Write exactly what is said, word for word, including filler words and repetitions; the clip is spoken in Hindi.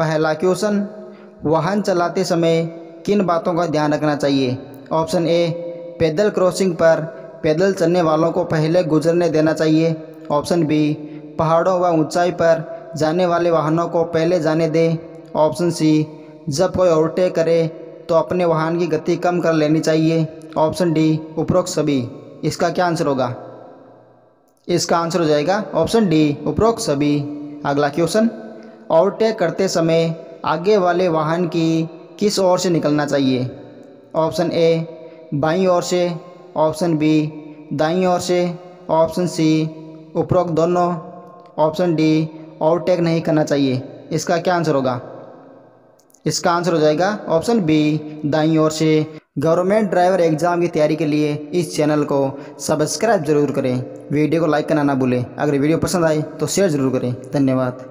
पहला क्वेश्चन, वाहन चलाते समय किन बातों का ध्यान रखना चाहिए? ऑप्शन ए, पैदल क्रॉसिंग पर पैदल चलने वालों को पहले गुजरने देना चाहिए। ऑप्शन बी, पहाड़ों व ऊंचाई पर जाने वाले वाहनों को पहले जाने दें। ऑप्शन सी, जब कोई ओवरटेक करे तो अपने वाहन की गति कम कर लेनी चाहिए। ऑप्शन डी, उपरोक्त सभी। इसका क्या आंसर होगा? इसका आंसर हो जाएगा ऑप्शन डी, उपरोक्त सभी। अगला क्वेश्चन, ओवरटेक करते समय आगे वाले वाहन की किस ओर से निकलना चाहिए? ऑप्शन ए, बाईं ओर से। ऑप्शन बी, दाईं ओर से। ऑप्शन सी, उपरोक्त दोनों। ऑप्शन डी, ओवरटेक नहीं करना चाहिए। इसका क्या आंसर होगा? इसका आंसर हो जाएगा ऑप्शन बी, दाईं ओर से। गवर्नमेंट ड्राइवर एग्ज़ाम की तैयारी के लिए इस चैनल को सब्सक्राइब जरूर करें। वीडियो को लाइक करना ना भूलें। अगर वीडियो पसंद आए तो शेयर ज़रूर करें। धन्यवाद।